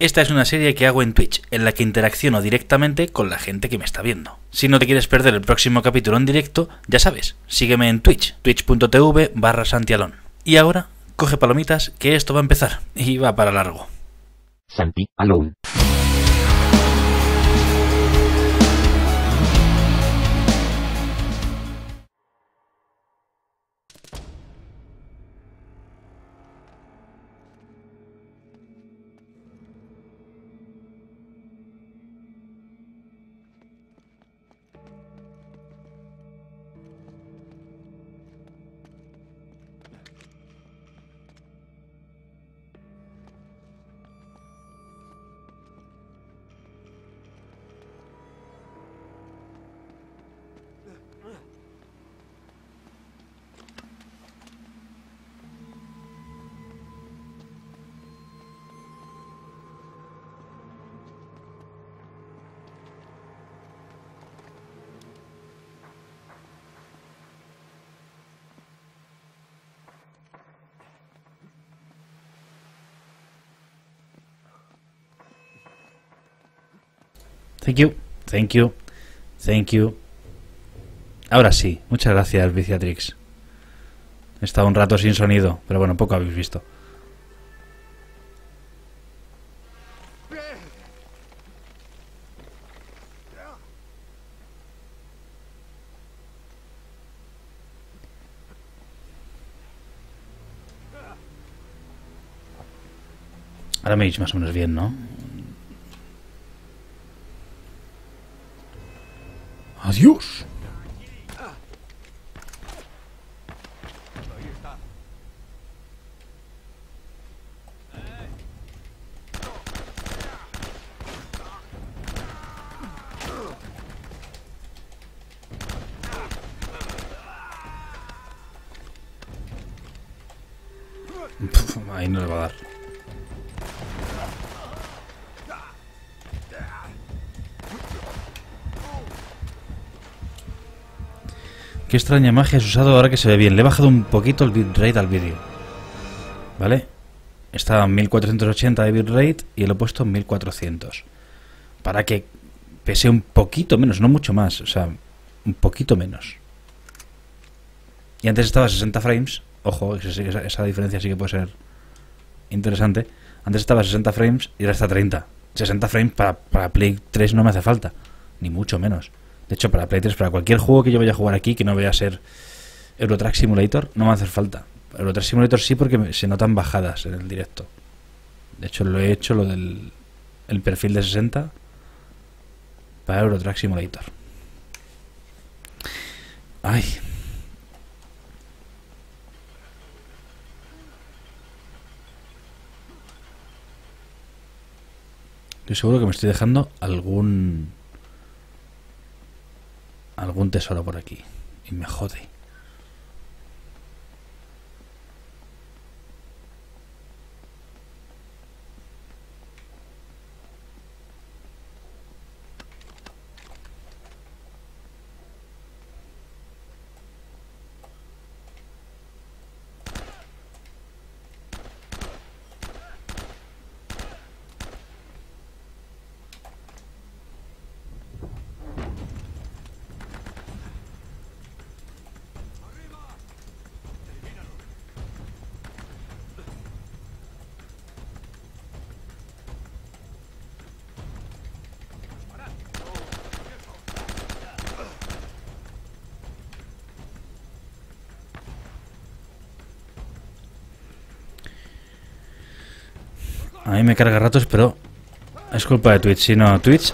Esta es una serie que hago en Twitch, en la que interacciono directamente con la gente que me está viendo. Si no te quieres perder el próximo capítulo en directo, ya sabes, sígueme en Twitch, twitch.tv/Santi Alone. Y ahora, coge palomitas, que esto va a empezar, y va para largo. Santi Alone. Thank you. Ahora sí, muchas gracias, Viciatrix. He estado un rato sin sonido, pero bueno, poco habéis visto. Ahora me he dicho más o menos bien, ¿no? Adiós. Ahí no le va a dar. Qué extraña magia has usado ahora que se ve bien. Le he bajado un poquito el bitrate al vídeo. ¿Vale? Estaba en 1480 de bitrate y lo he puesto en 1400. Para que pese un poquito menos, no mucho más. O sea, un poquito menos. Y antes estaba a 60 frames. Ojo, esa diferencia sí que puede ser interesante. Antes estaba a 60 frames y ahora está a 30. 60 frames para Play 3 no me hace falta. Ni mucho menos. De hecho, para Play 3, para cualquier juego que yo vaya a jugar aquí, que no vaya a ser Euro Truck Simulator, no me va a hacer falta. Euro Truck Simulator sí, porque se notan bajadas en el directo. De hecho, lo he hecho, lo del el perfil de 60 para Euro Truck Simulator. Ay. Yo seguro que me estoy dejando algún tesoro por aquí. Y me jode. A mí me carga ratos, pero es culpa de Twitch. Si no, Twitch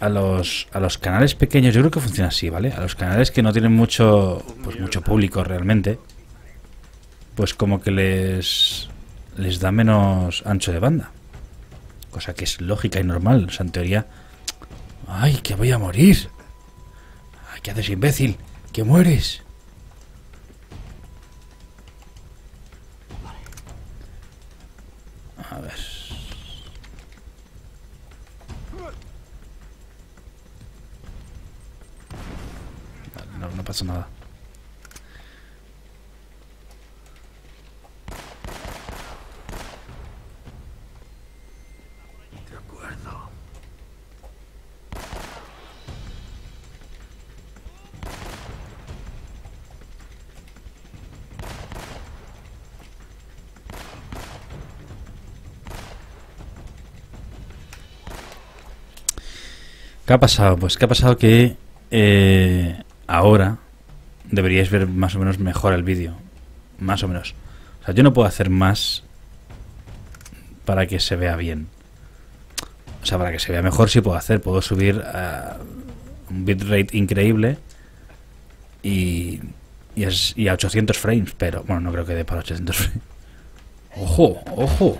a los canales pequeños, yo creo que funciona así, ¿vale? A los canales que no tienen mucho público realmente, pues como que les da menos ancho de banda. Cosa que es lógica y normal. O sea, en teoría... ¡Ay, que voy a morir! ¡Ay, qué haces, imbécil! ¡Que mueres! Nada. acuerdo. ¿Qué ha pasado? Pues que ha pasado que ahora deberíais ver más o menos mejor el vídeo. Más o menos. O sea, yo no puedo hacer más para que se vea bien. O sea, para que se vea mejor sí puedo hacer. Puedo subir a un bitrate increíble y a 800 frames. Pero, bueno, no creo que dé para 800 frames. ¡Ojo! ¡Ojo!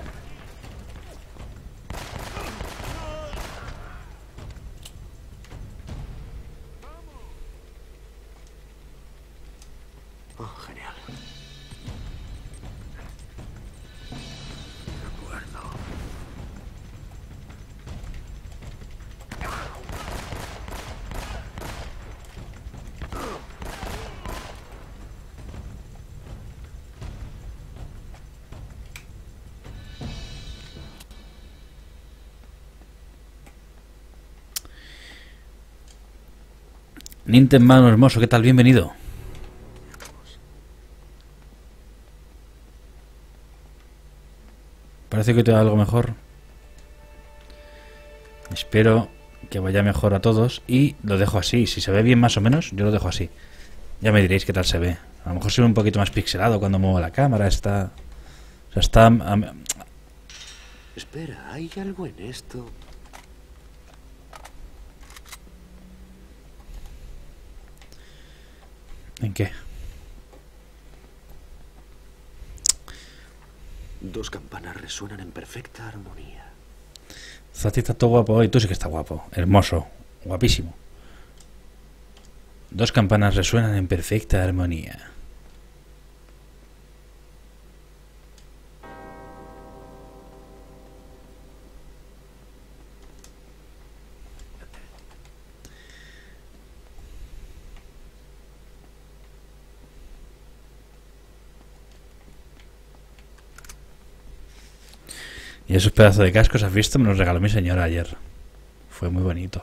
Nintendo Mano Hermoso, ¿qué tal? Bienvenido. Parece que te da algo mejor. Espero que vaya mejor a todos. Y lo dejo así. Si se ve bien más o menos, yo lo dejo así. Ya me diréis qué tal se ve. A lo mejor se ve un poquito más pixelado cuando muevo la cámara. Está... O sea, está... Espera, hay algo en esto... ¿En qué? Dos campanas resuenan en perfecta armonía. Zati está todo guapo hoy. Tú sí que está guapo. Hermoso. Guapísimo. Dos campanas resuenan en perfecta armonía. Y esos pedazos de cascos, ¿has visto? Me los regaló mi señora ayer. Fue muy bonito.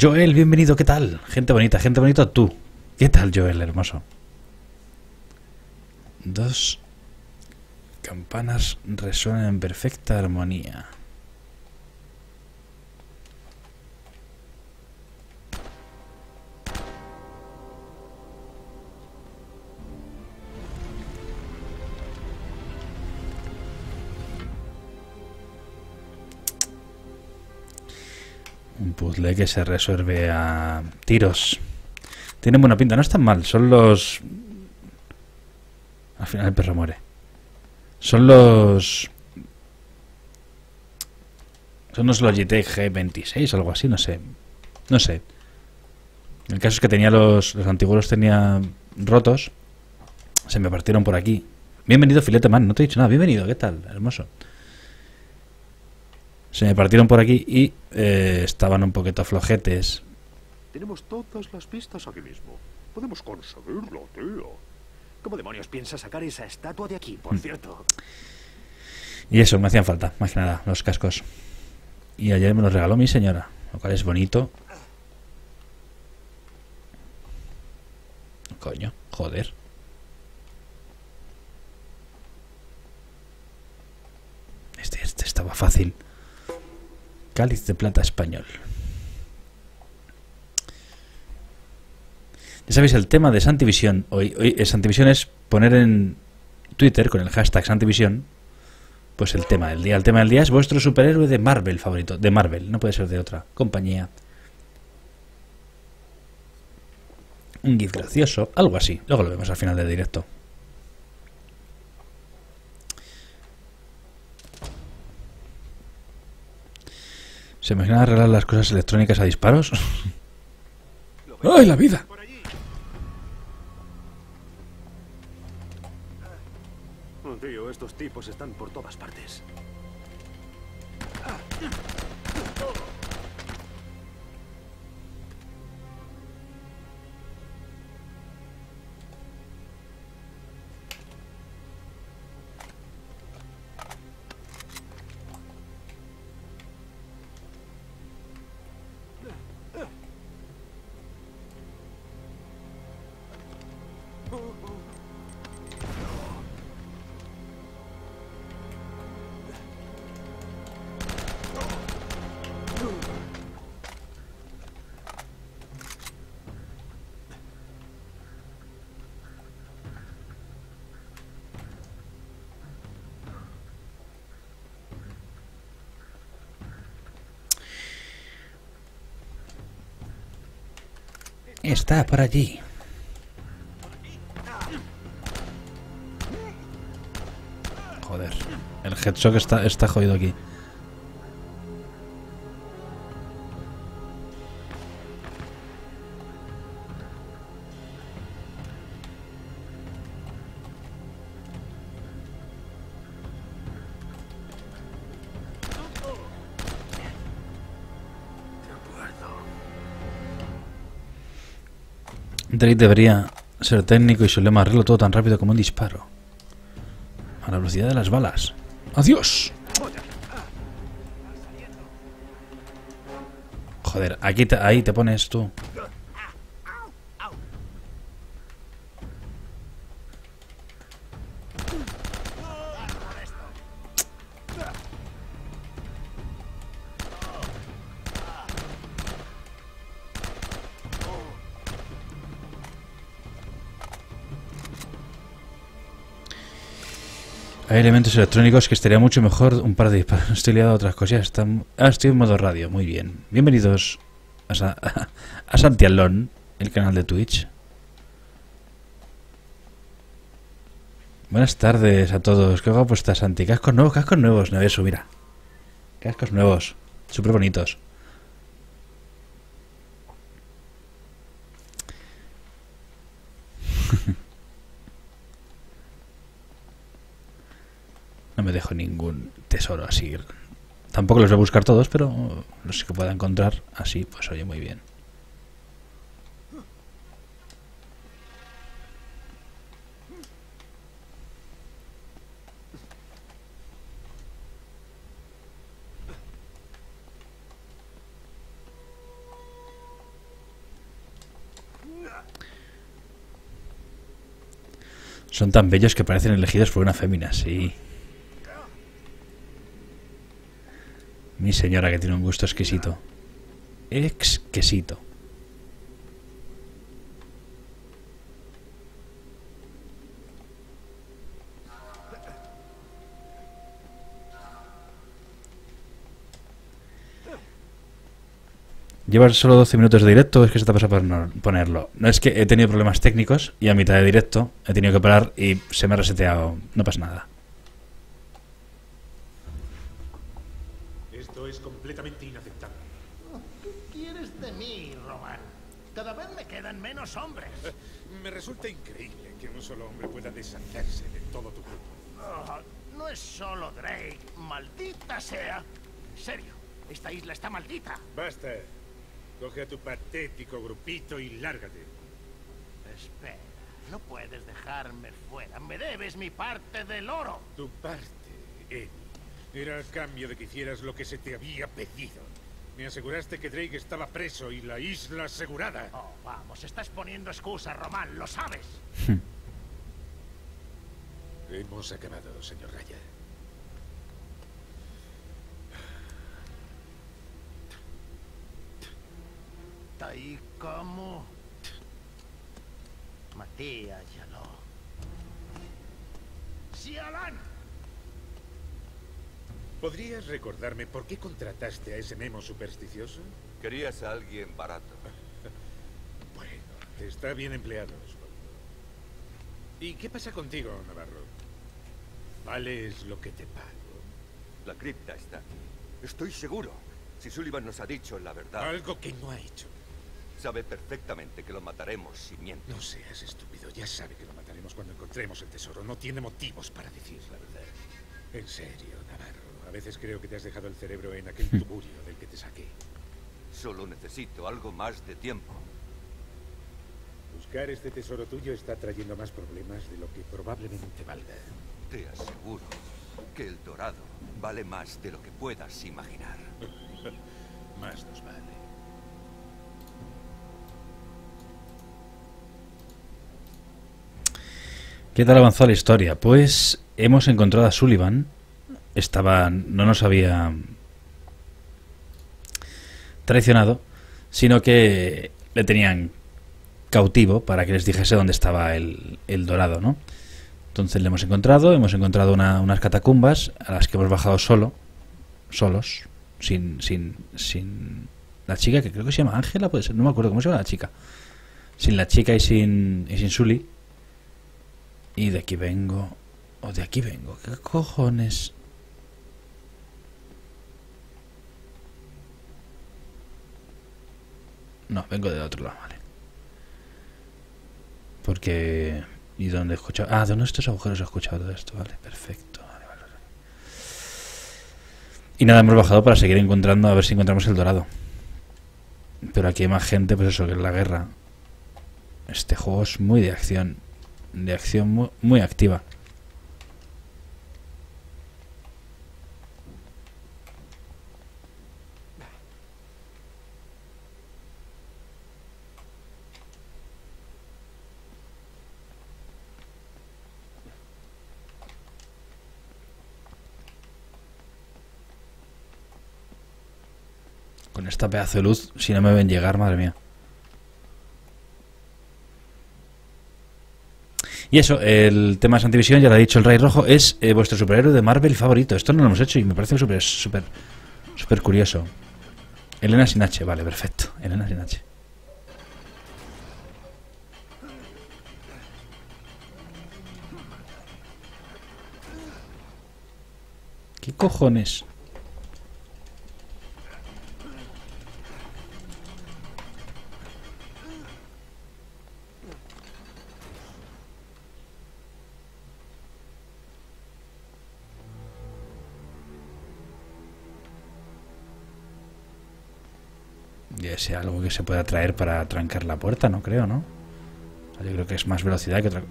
Joel, bienvenido, ¿qué tal? Gente bonita tú. ¿Qué tal, Joel, hermoso? Dos... campanas resuenan en perfecta armonía. Un puzzle que se resuelve a tiros. Tienen buena pinta, no están mal. Son los... Al final el perro muere. Son los Logitech G26 o algo así, no sé. El caso es que tenía los antiguos tenía rotos. Se me partieron por aquí. Bienvenido, Filete Man, no te he dicho nada. Bienvenido, ¿qué tal? Hermoso. Se me partieron por aquí y estaban un poquito flojetes. Tenemos todas las pistas aquí mismo. Podemos conseguirlo, tío. ¿Cómo demonios piensas sacar esa estatua de aquí, por cierto? Y eso, me hacían falta, más que nada, los cascos. Y ayer me los regaló mi señora, lo cual es bonito. Coño, joder. Este estaba fácil. Cáliz de plata español. Ya sabéis, el tema de Santivisión hoy Santivisión es poner en Twitter con el hashtag Santivisión pues el tema del día. El tema del día es vuestro superhéroe de Marvel favorito. De Marvel, no puede ser de otra compañía. Un gif gracioso, algo así. Luego lo vemos al final del directo. ¿Se imaginan arreglar las cosas electrónicas a disparos? ¡Ay, la vida! Pero estos tipos están por todas partes. Está por allí. Joder, el headshot está jodido aquí. Drake debería ser técnico y solemos arreglo todo tan rápido como un disparo. A la velocidad de las balas. ¡Adiós! Joder, ahí te pones tú. Hay elementos electrónicos que estaría mucho mejor un par de disparos. Estoy liado a otras cosas. Estoy en modo radio, muy bien. Bienvenidos a Santi Alone, el canal de Twitch. Buenas tardes a todos. ¿Qué guapo está Santi? Cascos nuevos, no eso, mira. Cascos nuevos, súper bonitos. No me dejo ningún tesoro así. Tampoco los voy a buscar todos, pero los que pueda encontrar así, pues oye, muy bien. Son tan bellos que parecen elegidos por una fémina, sí. Mi señora, que tiene un gusto exquisito. Exquisito. ¿Llevas solo 12 minutos de directo o es que se te pasa por no ponerlo? No, es que he tenido problemas técnicos y a mitad de directo he tenido que parar y se me ha reseteado. No pasa nada. Es completamente inaceptable. ¿Qué quieres de mí, Román? Cada vez me quedan menos hombres. Me resulta increíble que un solo hombre pueda deshacerse de todo tu grupo. Oh, no es solo Drake, maldita sea. En serio, esta isla está maldita. Basta. Coge a tu patético grupito y lárgate. Espera, no puedes dejarme fuera. Me debes mi parte del oro. Tu parte, era a cambio de que hicieras lo que se te había pedido. Me aseguraste que Drake estaba preso y la isla asegurada. Oh, vamos, estás poniendo excusas, Román, lo sabes. Hemos acabado, señor Raya. ¿Tai como? Matías Yaló. ¡Sí, Alan! ¿Podrías recordarme por qué contrataste a ese memo supersticioso? Querías a alguien barato. Bueno, está bien empleado. ¿Y qué pasa contigo, Navarro? ¿Vales lo que te pago? La cripta está aquí. Estoy seguro. Si Sullivan nos ha dicho la verdad... Algo que no ha hecho. Sabe perfectamente que lo mataremos si miente. No seas estúpido, ya sabe que lo mataremos cuando encontremos el tesoro. No tiene motivos para decir la verdad. En serio, Navarro, a veces creo que te has dejado el cerebro en aquel tuburio del que te saqué. Solo necesito algo más de tiempo. Buscar este tesoro tuyo está trayendo más problemas de lo que probablemente valga. Te aseguro que el dorado vale más de lo que puedas imaginar. Más nos vale. ¿Qué tal avanzó la historia? Pues hemos encontrado a Sullivan. Estaba, no nos había traicionado, sino que le tenían cautivo para que les dijese dónde estaba el dorado, ¿no? Entonces le hemos encontrado unas catacumbas a las que hemos bajado solos, sin la chica, que creo que se llama Ángela, puede ser, no me acuerdo cómo se llama la chica. Sin la chica y sin Sully. Y de aquí vengo, o de aquí vengo, ¿qué cojones? No, vengo del otro lado, vale. Porque... ¿Y dónde he escuchado? Ah, de uno de estos agujeros he escuchado todo esto. Vale, perfecto. Vale. Y nada, hemos bajado para seguir encontrando, a ver si encontramos el dorado. Pero aquí hay más gente, pues eso, que es la guerra. Este juego es muy de acción. De acción muy, muy activa. Con esta pedazo de luz, si no me ven llegar, madre mía. Y eso, el tema de Santivisión, ya lo ha dicho el Rey Rojo, es vuestro superhéroe de Marvel favorito. Esto no lo hemos hecho y me parece súper curioso. Elena sin H, vale, perfecto. Elena sin H. ¿Qué cojones? Ya sea algo que se pueda traer para trancar la puerta, no creo, ¿no? O sea, yo creo que es más velocidad que otra.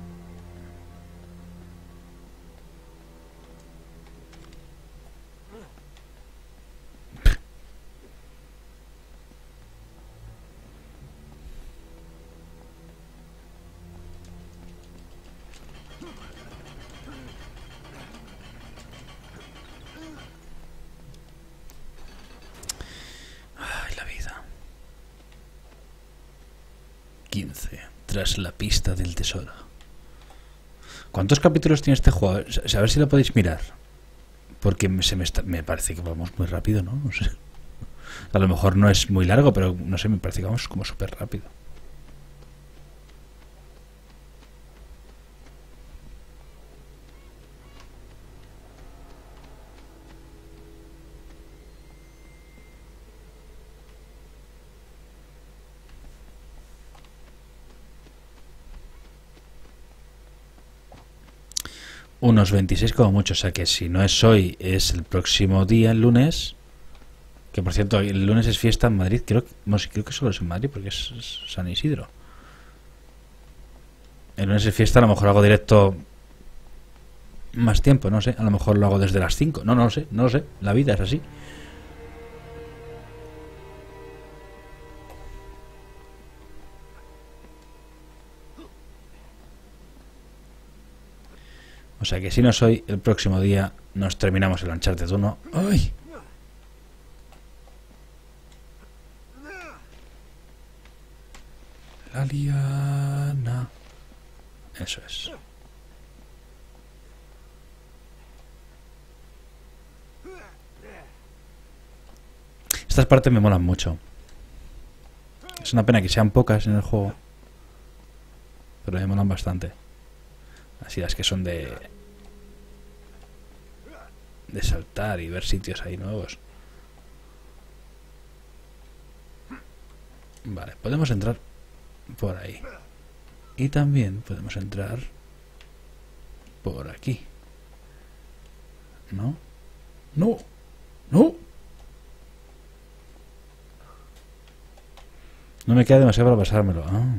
La pista del tesoro. ¿Cuántos capítulos tiene este juego? A ver si lo podéis mirar. Porque me parece que vamos muy rápido, ¿no? No sé. A lo mejor no es muy largo, pero no sé, me parece que vamos como súper rápido. Unos 26 como mucho, o sea que si no es hoy, es el próximo día, el lunes. Que por cierto, el lunes es fiesta en Madrid, creo, no sé, creo que solo es en Madrid porque es San Isidro. El lunes es fiesta, a lo mejor hago directo más tiempo, no sé, a lo mejor lo hago desde las 5, no lo sé, la vida es así. O sea que si no soy, el próximo día nos terminamos el Uncharted 1. ¡Ay! La liana. Eso es. Estas partes me molan mucho. Es una pena que sean pocas en el juego. Pero me molan bastante. Así las que son de saltar y ver sitios ahí nuevos. Vale, podemos entrar por ahí. Y también podemos entrar por aquí. ¿No? ¡No! ¡No! No me queda demasiado para pasármelo. Ah.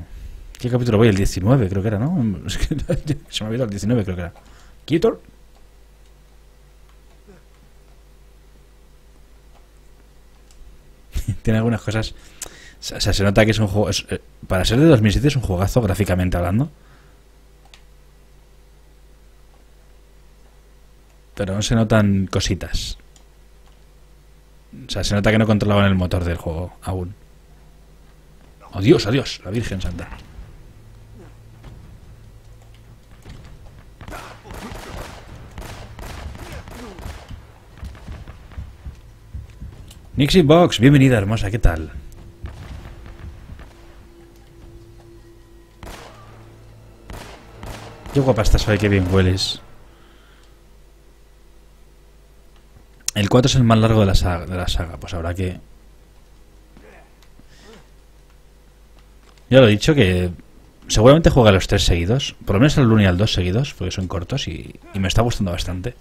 ¿Qué capítulo voy? El 19 creo que era, ¿no? Es que se me ha olvidado el 19 creo que era. ¿Quieto? Tiene algunas cosas... O sea, se nota que es un juego... para ser de 2007 es un juegazo, gráficamente hablando. Pero no se notan cositas. O sea, se nota que no controlaban el motor del juego aún. ¡Adiós, adiós! La Virgen Santa. Nixie Box, bienvenida hermosa, ¿qué tal? Qué guapa estás hoy, qué bien hueles. El 4 es el más largo de la saga, pues habrá que... Ya lo he dicho que seguramente juega los 3 seguidos, por lo menos al 1 y al 2 seguidos, porque son cortos y me está gustando bastante.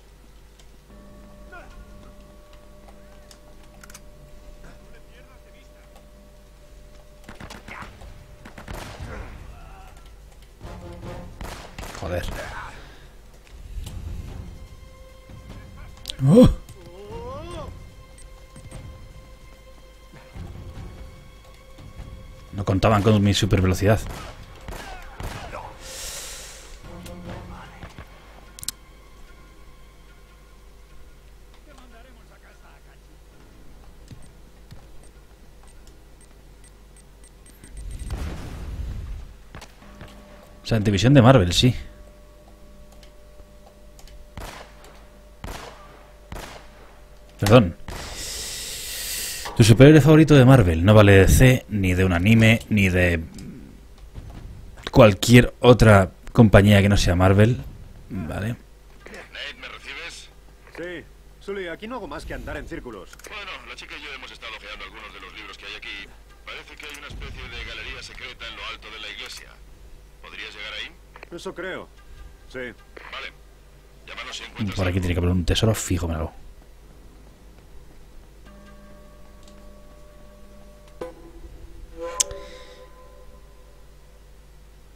Joder. ¡Oh! No contaban con mi super velocidad. Santivisión de Marvel, sí. Perdón. Tu superhéroe favorito de Marvel. No vale de DC, ni de un anime, ni de cualquier otra compañía que no sea Marvel. Vale. Nate, ¿me recibes? Sí. Sully, aquí no hago más que andar en círculos. Bueno, la chica y yo hemos estado ojeando algunos de los libros que hay aquí. Parece que hay una especie de galería secreta en lo alto de la iglesia. ¿Podrías llegar ahí? Eso creo. Sí. Vale. Llámanos si encuentras. Por aquí tiene que haber un tesoro fijo, me lo hago.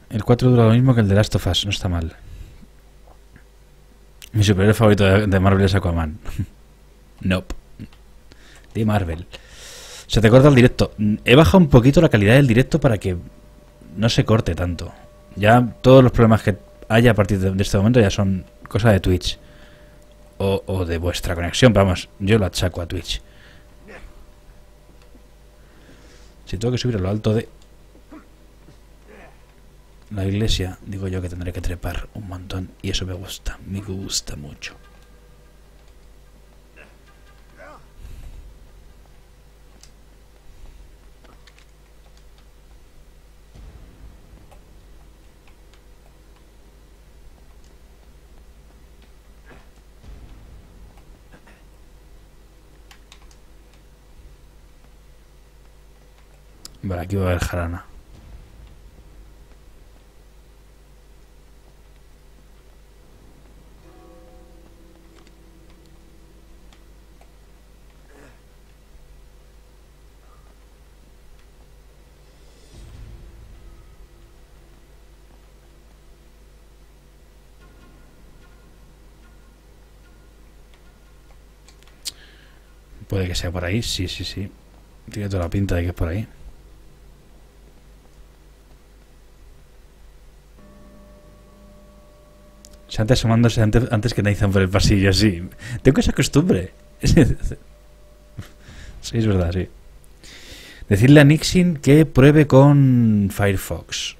El 4 dura lo mismo que el de Last of Us, no está mal. Mi superhéroe favorito de Marvel es Aquaman. Nope. De Marvel. Se te corta el directo. He bajado un poquito la calidad del directo para que no se corte tanto. Ya todos los problemas que haya a partir de este momento ya son cosa de Twitch. O de vuestra conexión, pero vamos, yo lo achaco a Twitch. Si tengo que subir a lo alto de... la iglesia, digo yo que tendré que trepar un montón y eso me gusta mucho. Vale, aquí va a haber jarana. Puede que sea por ahí, sí, sí, sí. Tiene toda la pinta de que es por ahí. Santi asomándose antes que Nathan por el pasillo, sí. Tengo esa costumbre. Sí, es verdad, sí. Decirle a Nixin que pruebe con Firefox.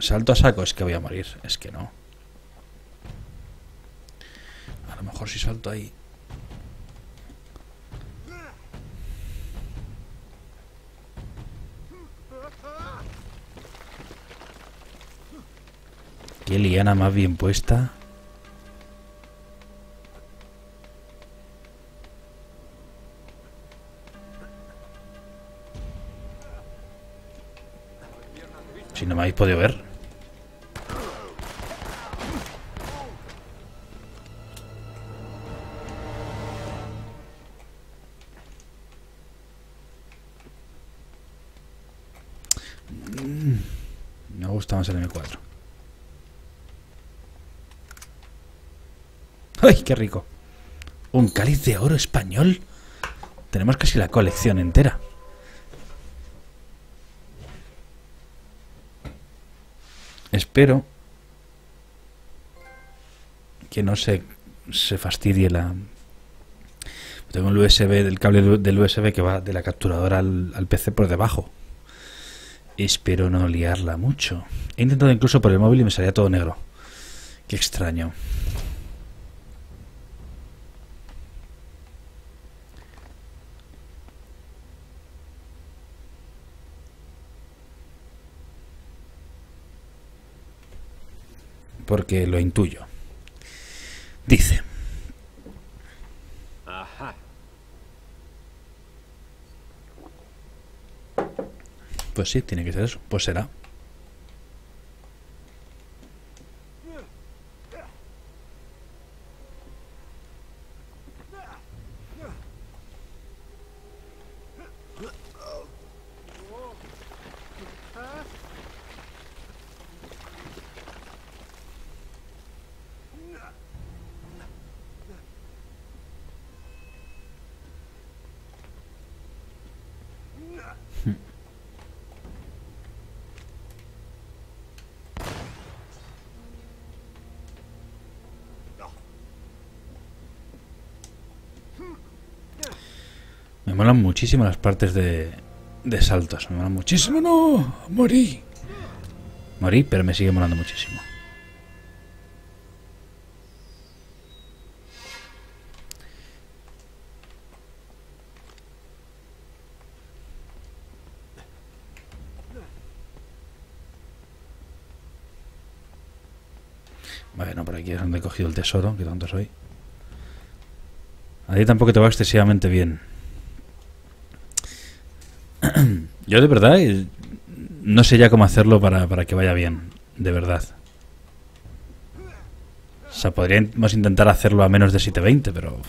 Salto a saco, es que voy a morir, es que no. A lo mejor si salto ahí. Qué liana más bien puesta. no me habéis podido ver. Me gusta más el M4. ¡Ay, qué rico! ¿Un cáliz de oro español? Tenemos casi la colección entera. Espero que no se fastidie la... Tengo el USB, el cable del USB que va de la capturadora al PC por debajo. Espero no liarla mucho. He intentado incluso por el móvil y me salía todo negro. Qué extraño. Porque lo intuyo. Dice. Ajá. Pues sí, tiene que ser eso. Pues será. Me molan muchísimo las partes de saltos. Me molan muchísimo. ¡No! ¡Morí! Morí, pero me sigue molando muchísimo. Bueno, por aquí es donde he cogido el tesoro, que tonto soy. A ti tampoco te va excesivamente bien. Yo de verdad no sé ya cómo hacerlo para que vaya bien, de verdad. O sea, podríamos intentar hacerlo a menos de 720, pero... Uff.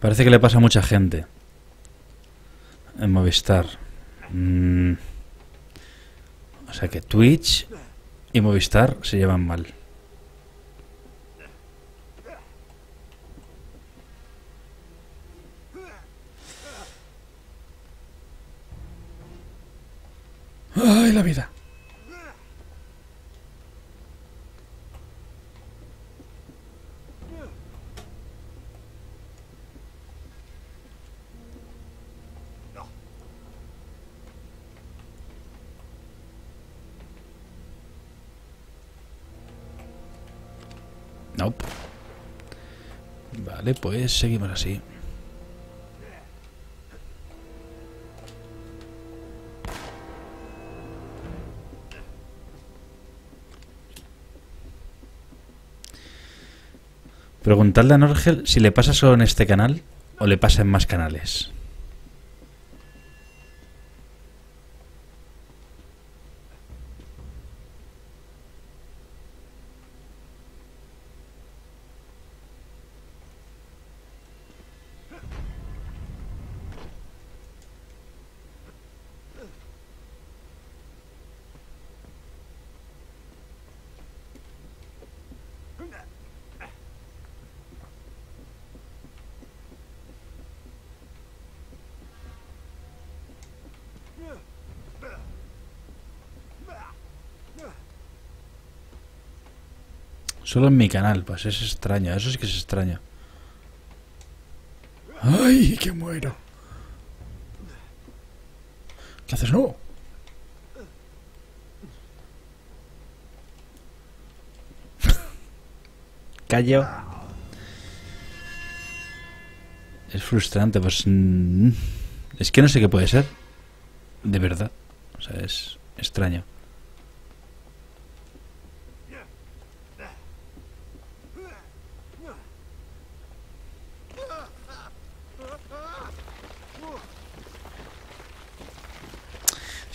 Parece que le pasa a mucha gente en Movistar. O sea que Twitch y Movistar se llevan mal. ¡Ay, la vida! Nope. Vale, pues seguimos así. Preguntadle a Norgel si le pasa solo en este canal o le pasa en más canales. Solo en mi canal, pues es extraño, eso sí que es extraño. ¡Ay, que muero! ¿Qué haces nuevo? Callo. Es frustrante, pues... Es que no sé qué puede ser. De verdad. O sea, es extraño.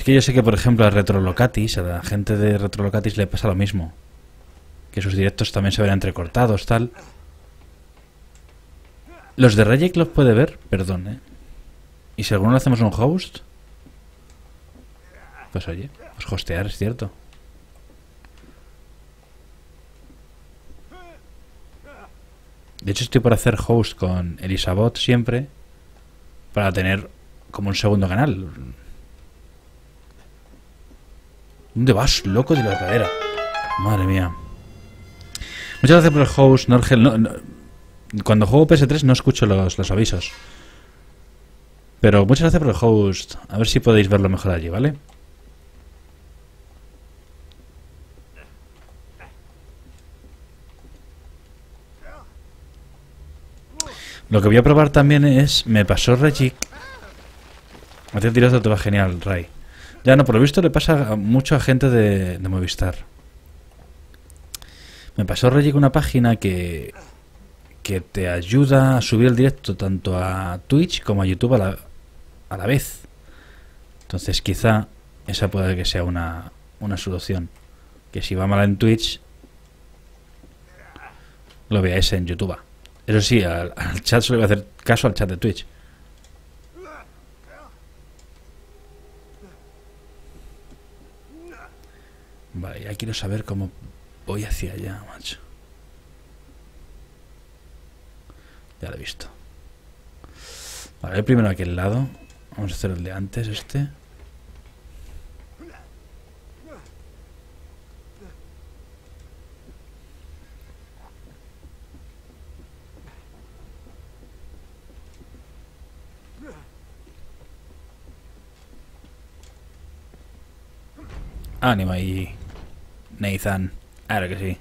Es que yo sé que, por ejemplo, a la gente de Retrolocatis le pasa lo mismo. Que sus directos también se ven entrecortados, tal. Los de Rage Quit los puede ver, perdón, ¿eh? Y si alguno le hacemos un host, pues oye, pues hostear, es cierto. De hecho estoy por hacer host con Elisabot siempre, para tener como un segundo canal. ¿Dónde vas, loco de la cadera? Madre mía. Muchas gracias por el host, Norgel. No, cuando juego PS3 no escucho los avisos. Pero muchas gracias por el host. A ver si podéis verlo mejor allí, ¿vale? Lo que voy a probar también es... Me pasó Reggie. Hacía tiras de auto, va genial, Ray. Ya no, por lo visto le pasa mucho a gente de Movistar. Me pasó Reggie una página que te ayuda a subir el directo tanto a Twitch como a YouTube a la vez. Entonces quizá esa pueda que sea una solución. Que si va mal en Twitch, lo veáis en YouTube. Eso sí, al chat solo voy a hacer caso al chat de Twitch. Vale, ya quiero saber cómo voy hacia allá, macho. Ya lo he visto. Vale, el primero aquel lado. Vamos a hacer el de antes, este. Ánimo ahí, Nathan. Ahora que sí.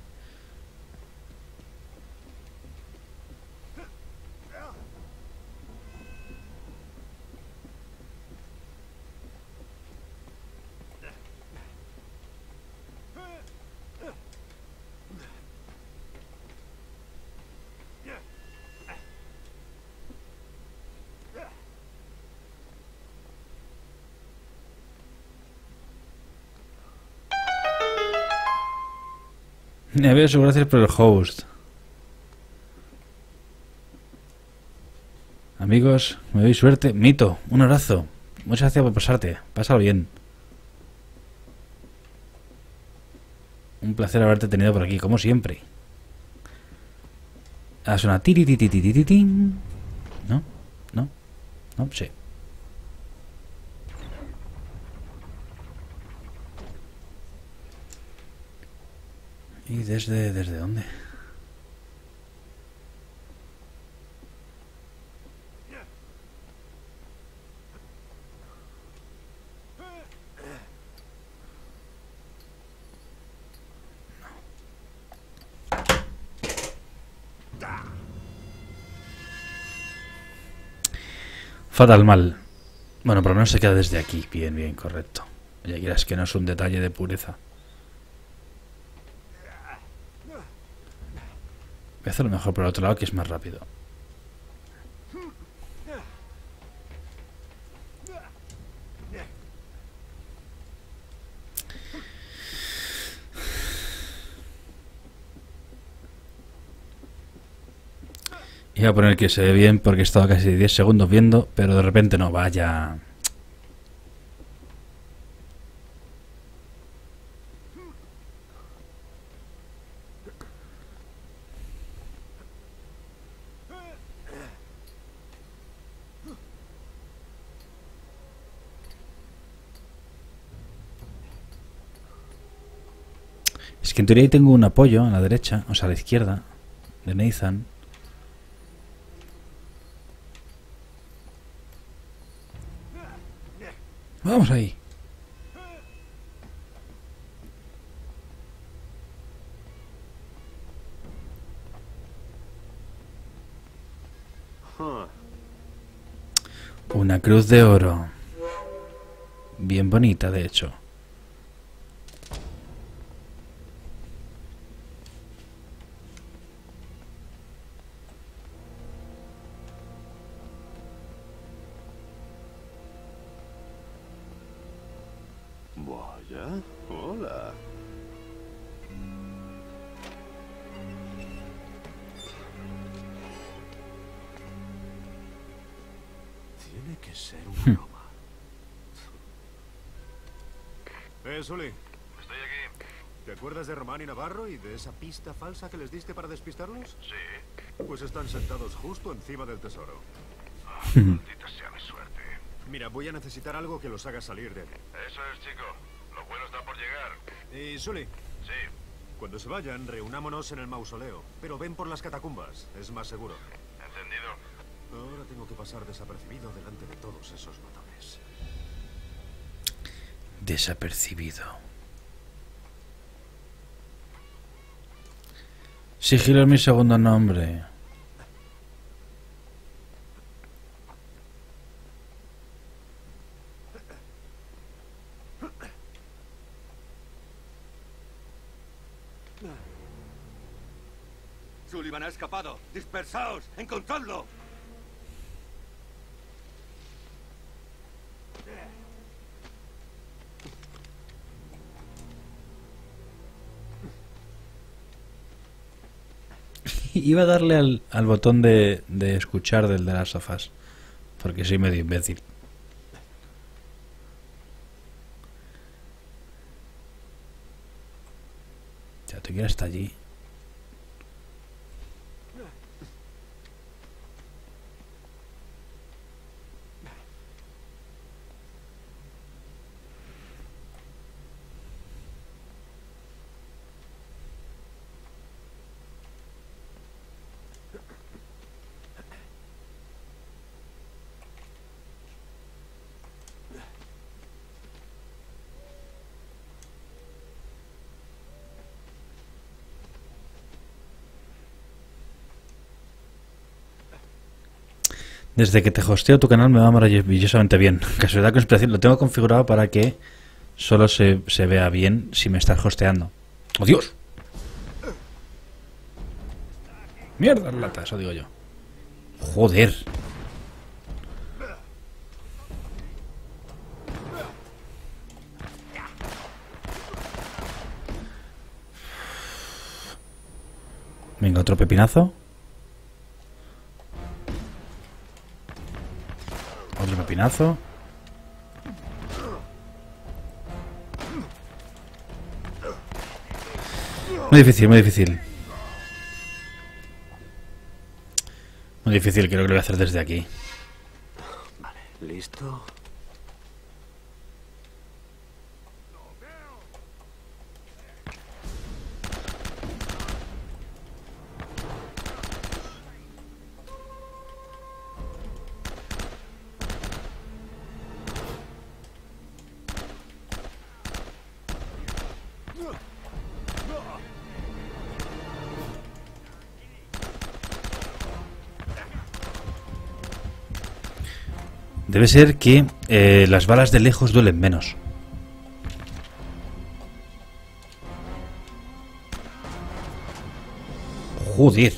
Neveso, gracias por el host. Amigos, me doy suerte. Mito, un abrazo. Muchas gracias por pasarte. Pásalo bien. Un placer haberte tenido por aquí, como siempre. Ha sonado tiritititititín. ¿No? ¿No? ¿No? Sí. ¿Y desde dónde? Fatal mal. Bueno, por lo menos se queda desde aquí. Bien, bien, correcto. Ya quieras que no es un detalle de pureza. Voy a hacerlo mejor por el otro lado, que es más rápido. Iba a poner que se ve bien porque he estado casi 10 segundos viendo, pero de repente no, vaya... Es que en teoría ahí tengo un apoyo a la derecha, o sea, a la izquierda, de Nathan. Vamos ahí. Una cruz de oro. Bien bonita, de hecho. Vaya, hola. Tiene que ser un broma. Sully. Estoy aquí. ¿Te acuerdas de Román y Navarro y de esa pista falsa que les diste para despistarlos? Sí. Pues están sentados justo encima del tesoro. Ah, maldita sea mi suerte. Mira, voy a necesitar algo que los haga salir de aquí. Eso es, chico. Lo bueno está por llegar. ¿Y Sully? Sí. Cuando se vayan, reunámonos en el mausoleo. Pero ven por las catacumbas. Es más seguro. Entendido. Ahora tengo que pasar desapercibido delante de todos esos matones. Desapercibido. Sigilo es mi segundo nombre. Sullivan ha escapado. Dispersaos, encontradlo. Iba a darle al botón de escuchar del de las sofás, porque soy medio imbécil. Ya te quiero hasta allí. Desde que te hosteo tu canal me va maravillosamente bien. Casualidad, conspiración. Lo tengo configurado para que solo se vea bien si me estás hosteando. ¡Oh, Dios! ¡Mierda, lata! Eso digo yo. ¡Joder! Venga, otro pepinazo. Pepinazo. Muy difícil, muy difícil. Muy difícil, creo que lo voy a hacer desde aquí. Vale, listo. Debe ser que las balas de lejos duelen menos. Joder.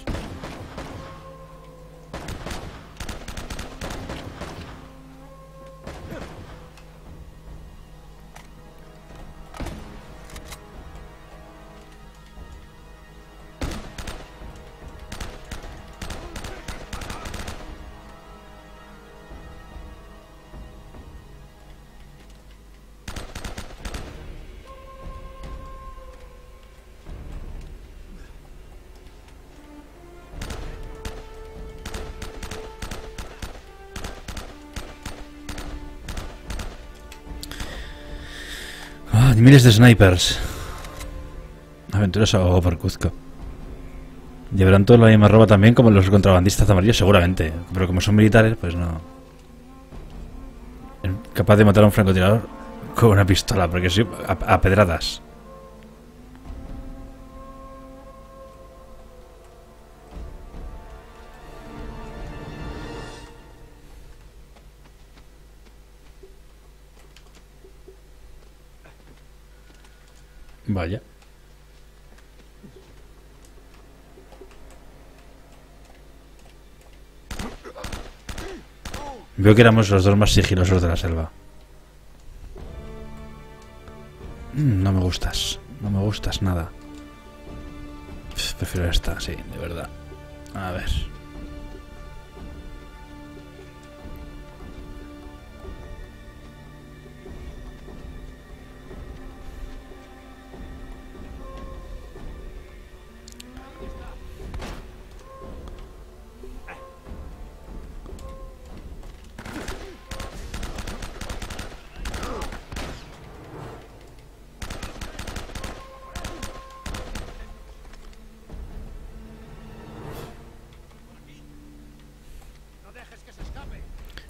Miles de snipers. Aventuras a Cuzco. Llevarán todo la misma ropa también como los contrabandistas amarillos, seguramente. Pero como son militares, pues no. Capaz de matar a un francotirador con una pistola, porque sí, a pedradas. Vaya. Veo que éramos los dos más sigilosos de la selva. No me gustas. No me gustas nada. Prefiero esta, sí, de verdad. A ver.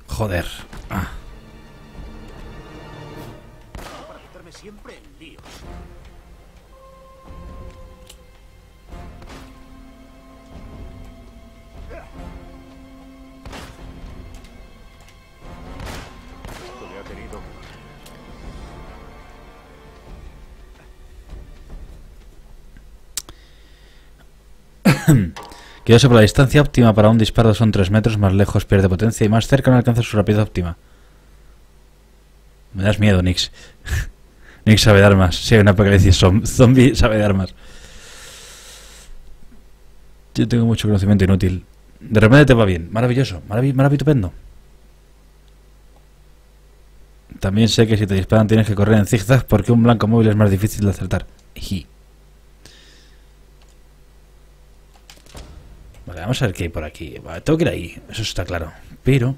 Joder. Ah. Para meterme siempre en líos. Esto me ha tenido. Quiero sobre la distancia óptima para un disparo son 3 metros, más lejos pierde potencia y más cerca no alcanza su rapidez óptima. Me das miedo, Nix. Nix sabe de armas. Si hay una apocalipsis zombie, sabe de armas. Yo tengo mucho conocimiento inútil. De repente te va bien. Maravilloso. Maravitupendo. También sé que si te disparan tienes que correr en zigzag porque un blanco móvil es más difícil de acertar. Vale, vamos a ver qué hay por aquí. Vale, tengo que ir ahí, eso está claro. Pero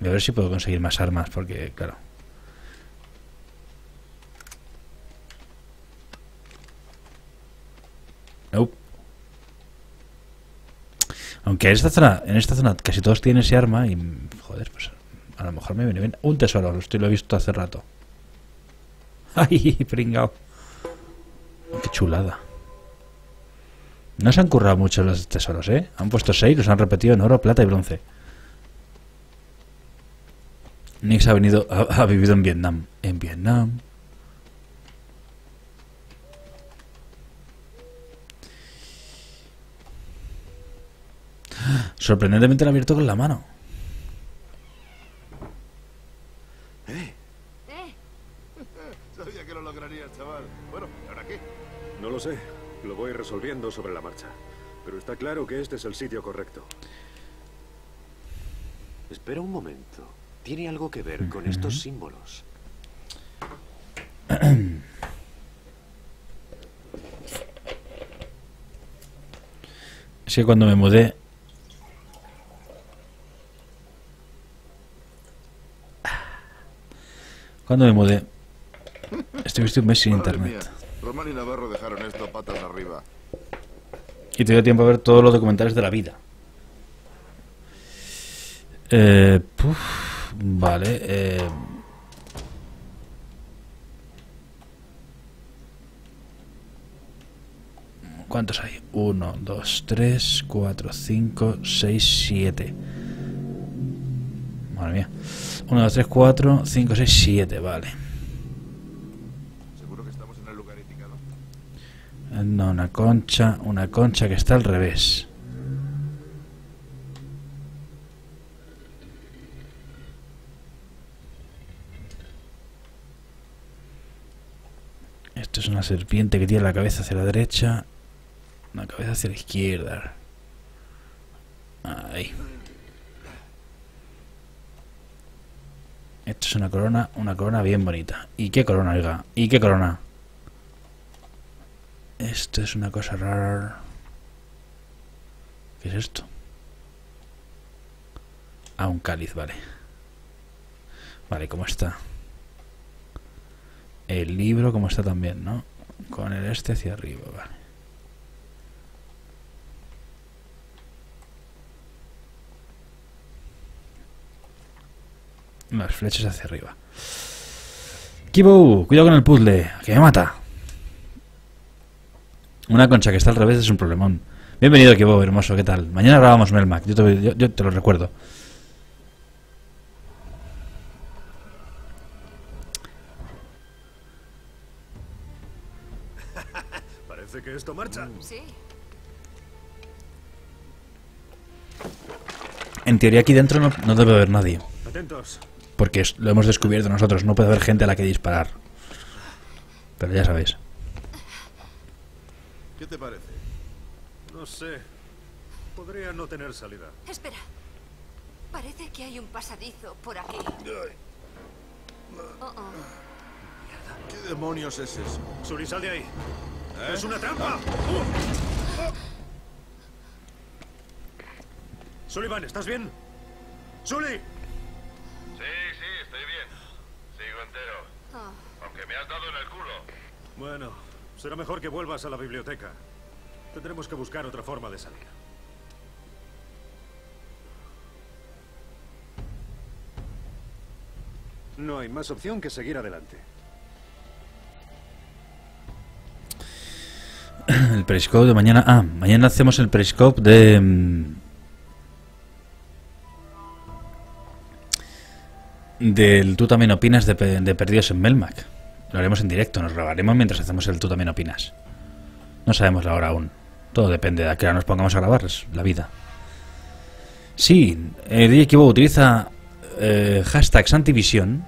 voy a ver si puedo conseguir más armas, porque, claro. Nope. Aunque en esta zona casi todos tienen ese arma y... Joder, pues a lo mejor me viene bien. Un tesoro, lo he visto hace rato. ¡Ay, pringao! ¡Qué chulada! No se han currado mucho los tesoros, ¿eh? Han puesto 6, los han repetido en oro, plata y bronce. Nix ha vivido en Vietnam. En Vietnam. Sorprendentemente lo ha abierto con la mano. Sabía que lo lograrías, chaval. Bueno, ¿ahora qué? No lo sé. Lo voy resolviendo sobre la marcha, pero está claro que este es el sitio correcto. Espera un momento. Tiene algo que ver con estos símbolos. Es que cuando me mudé... Estuviste un mes sin internet. Román y Navarro dejaron esto patas arriba. Y te dio tiempo a ver todos los documentales de la vida. Vale. ¿Cuántos hay? 1, 2, 3, 4, 5, 6, 7. Madre mía. 1, 2, 3, 4, 5, 6, 7. Vale. No, una concha que está al revés. Esto es una serpiente que tiene la cabeza hacia la derecha, la cabeza hacia la izquierda. Ahí. Esto es una corona bien bonita. ¿Y qué corona, oiga? ¿Y qué corona? Esto es una cosa rara. ¿Qué es esto? Ah, un cáliz, vale. Vale, ¿cómo está? El libro, ¿cómo está también, no? Con el este hacia arriba, vale. Las flechas hacia arriba. ¡Kibo! Cuidado con el puzzle, que me mata. Una concha que está al revés es un problemón. Bienvenido aquí, Bob, hermoso, ¿qué tal? Mañana grabamos Melmac, yo te lo recuerdo. Parece que esto marcha. Sí. En teoría aquí dentro no debe haber nadie. Atentos. Porque lo hemos descubierto nosotros, no puede haber gente a la que disparar. Pero ya sabéis. ¿Qué te parece? No sé. Podría no tener salida. Espera. Parece que hay un pasadizo por aquí. Oh, oh. ¿Qué demonios es eso? Suri, sal de ahí. ¿Eh? ¡Es una trampa! Sullivan, ¿estás bien? ¡Sully! Sí, estoy bien. Sigo entero. Aunque me has dado en el culo. Bueno, será mejor que vuelvas a la biblioteca. Tendremos que buscar otra forma de salir. No hay más opción que seguir adelante. El Periscope de mañana... Ah, mañana hacemos el Periscope de... Del Tú también opinas de Perdidos en Melmac. Lo haremos en directo, nos grabaremos mientras hacemos el Tú también opinas. No sabemos la hora aún. Todo depende de a qué hora nos pongamos a grabar, es la vida. Sí, DJ Kibo utiliza hashtag Santivisión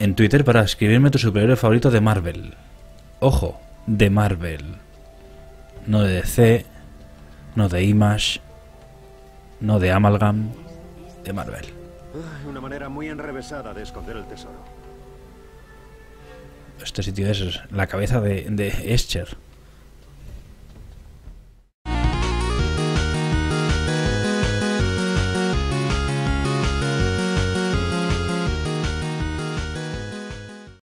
en Twitter para escribirme tu superhéroe favorito de Marvel. Ojo, de Marvel. No de DC, no de Imash, no de Amalgam, de Marvel. Una manera muy enrevesada de esconder el tesoro. Este sitio es la cabeza de Escher.